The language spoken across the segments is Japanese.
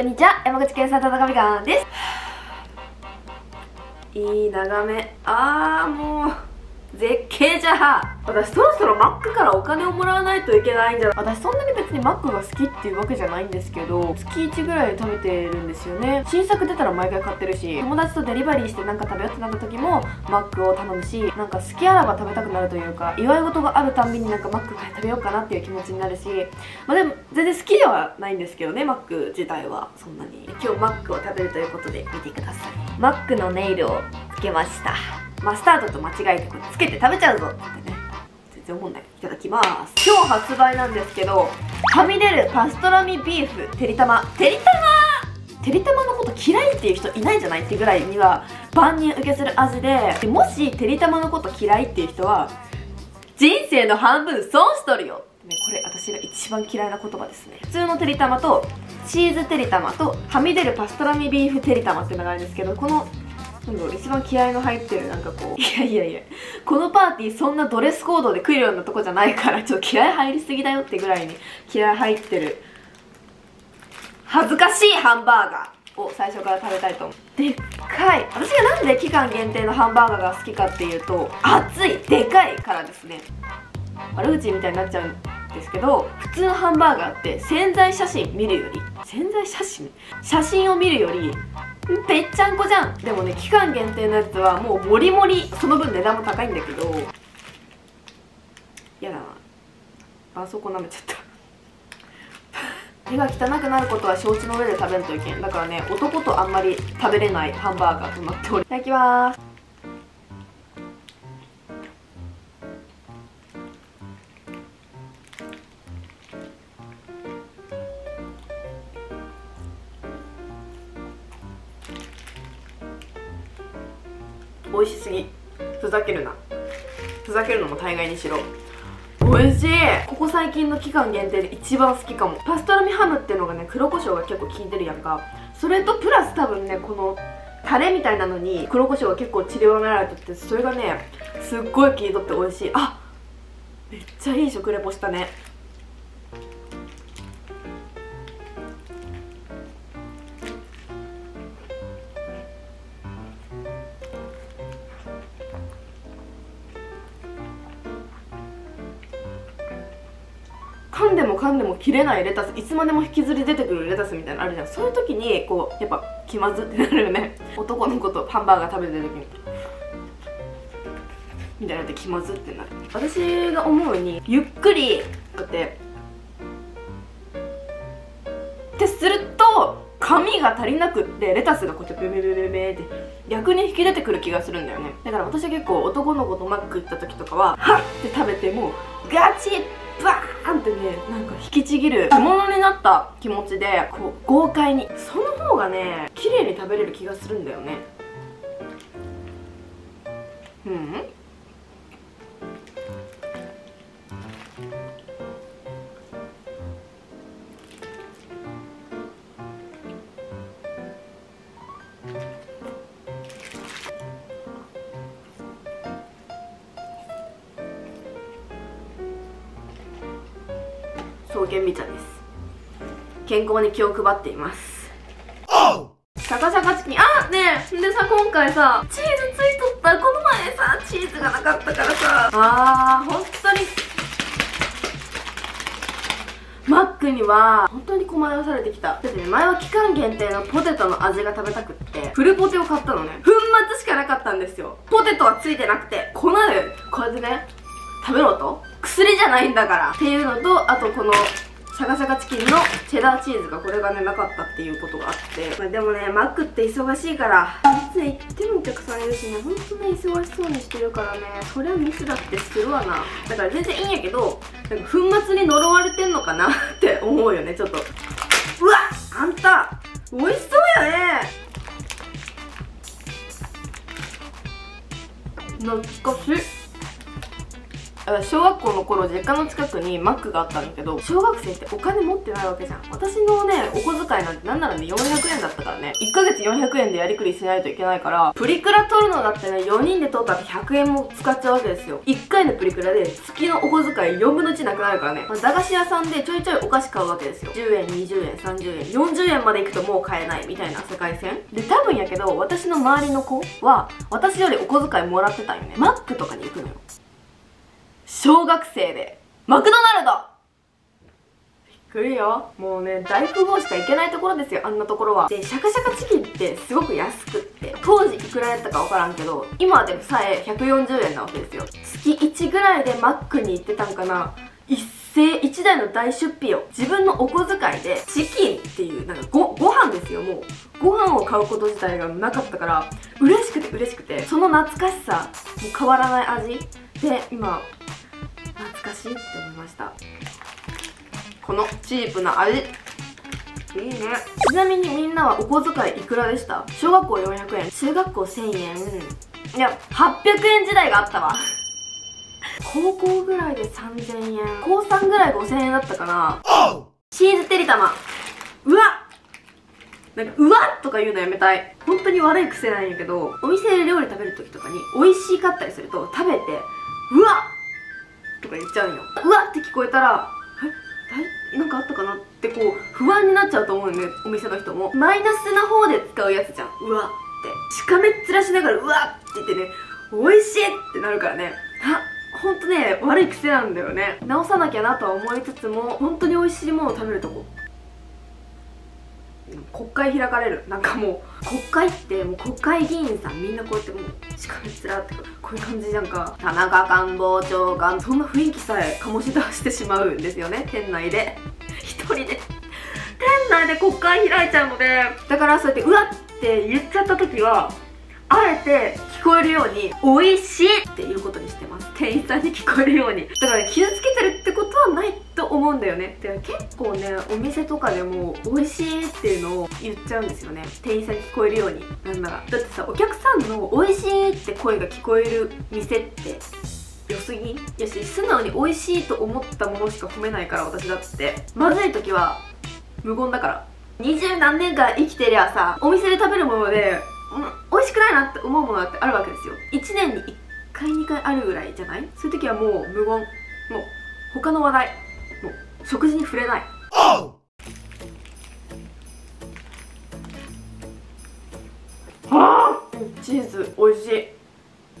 こんにちは、山口県産田中美香です。いい眺め。もう絶景じゃん。私そろそろマックからお金をもらわないといけないんじゃない。私そんなに別にマックが好きっていうわけじゃないんですけど、月1ぐらい食べてるんですよね。新作出たら毎回買ってるし、友達とデリバリーしてなんか食べようってなった時もマックを頼むし、なんか好きあらば食べたくなるというか、祝い事があるたんびになんかマックから食べようかなっていう気持ちになるし、でも全然好きではないんですけどね、マック自体はそんなに。今日マックを食べるということで見てください。マックのネイルをつけました。マスタードと間違えてこれつけて食べちゃうぞってね、思うんだけど。いただきます。今日発売なんですけど、はみ出るパストラミビーフてりたま。てりたまのこと嫌いっていう人いないんじゃないってぐらいには万人受けする味で、もしてりたまのこと嫌いっていう人は人生の半分損しとるよ、ね。これ私が一番嫌いな言葉ですね。普通のてりたまとチーズてりたまとはみ出るパストラミビーフてりたまっていうのがあるんですけど、この一番気合いの入ってる、なんかこう、いやこのパーティーそんなドレスコードで食えるようなとこじゃないから、ちょっと気合い入りすぎだよってぐらいに気合い入ってる恥ずかしいハンバーガーを最初から食べたいと思う。でっかい。私がなんで期間限定のハンバーガーが好きかっていうと、熱いでかいからですね。悪口みたいになっちゃうんですけど、普通のハンバーガーって写真を見るよりぺっちゃんこじゃん。でもね、期間限定のやつはもうモリモリ、その分値段も高いんだけど、やだな、あそこ舐めちゃった手が汚くなることは承知の上で食べんといけん。だからね、男とあんまり食べれないハンバーガーとなっており、いただきます。美味しすぎ。ふざけるな。ふざけるのも大概にしろ。美味しい。ここ最近の期間限定で一番好きかも。パストラミハムっていうのがね、黒胡椒が結構効いてるやんか。それとプラス多分ね、このタレみたいなのに黒胡椒が結構散りばめられてて、それがねすっごい効いとって美味しい。あ、めっちゃいい食レポしたね。噛んでも噛んでも切れないレタス、いつまでも引きずり出てくるレタスみたいなのあるじゃん。そういう時にこうやっぱ気まずってなるよね。男の子とハンバーガー食べてる時にみたいなのって気まずってなる。私が思うにゆっくりこうやってってすると紙が足りなくって、レタスがこうやってベベベベって逆に引き出てくる気がするんだよね。だから私は結構男の子とマック行った時とかはハッて食べてもガチッバーンってね、なんか引きちぎる着物になった気持ちでこう豪快に、その方がね綺麗に食べれる気がするんだよね。うん、草原美茶です。健康に気を配っています。シャカシャカチキン。あ、ねえ、でさ、今回さチーズついとった。この前さチーズがなかったからさ、本当にマックには本当に困らされてきた。だってね、前は期間限定のポテトの味が食べたくってフルポテを買ったのね。粉末しかなかったんですよ。ポテトはついてなくて、粉でこうやってね食べろと、薬じゃないんだからっていうのと、あとこのシャカシャカチキンのチェダーチーズがこれがねなかったっていうことがあって、まあ、でもねマックって忙しいからいつ行ってもお客さんいるしね、ほんとね忙しそうにしてるからね、そりゃミスだってするわな。だから全然いいんやけど、なんか粉末に呪われてんのかなって思うよね、ちょっと。うわっ、あんた美味しそうやね。懐かしい。小学校の頃実家の近くにマックがあったんだけど、小学生ってお金持ってないわけじゃん。私のねお小遣いなんてなんならね400円だったからね、1ヶ月400円でやりくりしないといけないから、プリクラ撮るのだってね4人で撮ったら100円も使っちゃうわけですよ。1回のプリクラで月のお小遣い4分の1なくなるからね、まあ、駄菓子屋さんでちょいちょいお菓子買うわけですよ。10円20円30円40円までいくともう買えないみたいな世界線で、多分やけど私の周りの子は私よりお小遣いもらってたんよね。マックとかに行くのよ小学生で。マクドナルドびっくりよ。もうね大富豪しか行けないところですよ、あんなところは。でシャカシャカチキンってすごく安くって、当時いくらやったか分からんけど今でもさえ140円なわけですよ。月1ぐらいでマックに行ってたんかな。一台の大出費を自分のお小遣いでチキンっていうなんかご飯ですよ。もうご飯を買うこと自体がなかったから嬉しくて嬉しくて、その懐かしさもう変わらない味で今懐かしいって思いました。このチープな味いいね。ちなみにみんなはお小遣いいくらでした？小学校400円、中学校1000円、いや800円時代があったわ。高校ぐらいで3000円、高3ぐらい5000円だったかな。チーズてりたま、うわっなんかうわっとか言うのやめたい。本当に悪い癖なんやけど、お店で料理食べる時とかに美味しかったりすると食べてうわっとか言っちゃうんよ。うわって聞こえたらなんかあったかなってこう不安になっちゃうと思うね、お店の人も。マイナスな方で使うやつじゃん、うわって。しかめっ面しながらうわって言ってね、美味しいってなるからね。ほんとね悪い癖なんだよね。直さなきゃなとは思いつつも、本当に美味しいものを食べるとこ国会開かれる。なんかもう国会ってもう国会議員さんみんなこうやってもうしかめっ面ってこういう感じじゃんか。田中官房長官、そんな雰囲気さえ醸し出してしまうんですよね、店内で。一人で店内で国会開いちゃうので、だからそうやってうわって言っちゃった時はあえて聞こえるように「おいしい」っていうことにしてます、店員さんに聞こえるように。だから、ね、傷つけてるってことはないと思うんだよね。で結構ねお店とかでも「おいしい」っていうのを言っちゃうんですよね、店員さんに聞こえるように。なんならだってさ、お客さんの「おいしい」って声が聞こえる店って良すぎやし、素直に「おいしい」と思ったものしか褒めないから。私だってまずい時は無言だから。二十何年間生きてりゃさ、お店で食べるもので美味しくないなって思うものだってあるわけですよ。1年に1回2回あるぐらいじゃない？そういう時はもう無言、もう他の話題、もう食事に触れない。チーズ美味しい。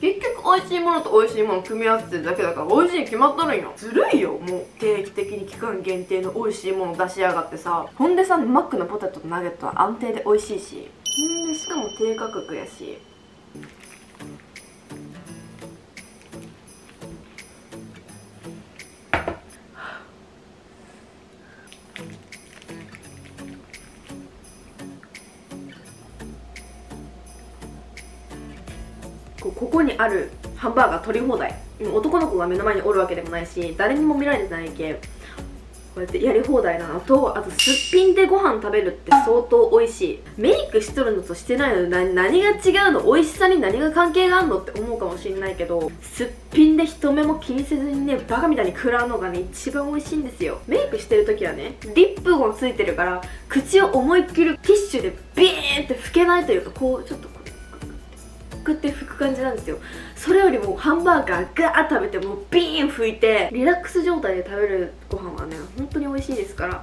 結局美味しいものと美味しいもの組み合わせてるだけだから美味しいに決まっとるんよ。ずるいよ。もう定期的に期間限定の美味しいもの出しやがってさ。ほんでさ、マックのポテトとナゲットは安定で美味しいし、しかも低価格やし、ここにあるハンバーガー取り放題。男の子が目の前におるわけでもないし誰にも見られてないけんこうやってやり放題なのと、あとすっぴんでご飯食べるって相当美味しい。メイクしとるのとしてないので何が違うの、美味しさに何が関係があるのって思うかもしれないけど、すっぴんで人目も気にせずにねバカみたいに食らうのがね一番美味しいんですよ。メイクしてる時はねリップもついてるから口を思いっきりティッシュでビーンって拭けないというか、こうちょっとこうグッて拭く感じなんですよ。それよりもハンバーガーガーッ食べてもうビーン拭いてリラックス状態で食べるご飯はね本当に美味しいですから、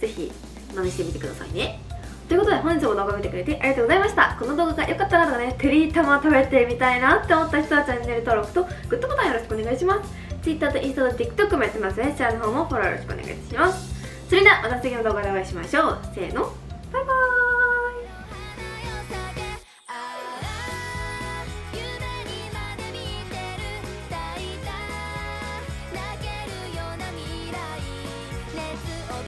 ぜひ真似してみてくださいね。ということで本日も動画見てくれてありがとうございました。この動画が良かったらとかね、てりたま食べてみたいなって思った人はチャンネル登録とグッドボタンよろしくお願いします。 Twitter とインスタと TikTok もやってますね。チャンネルの方もフォローよろしくお願いします。それではまた次の動画でお会いしましょう。せーの。